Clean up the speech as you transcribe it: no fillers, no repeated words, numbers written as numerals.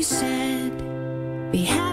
be said.